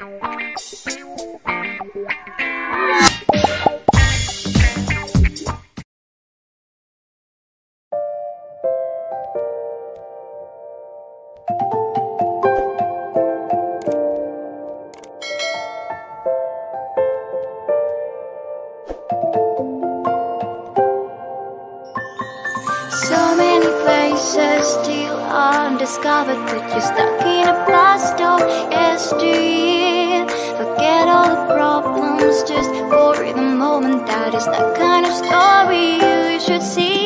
So many faces still undiscovered, but you're stuck in a blast of yesteryear. Forget all the problems just for the moment. That is that kind of story you should see.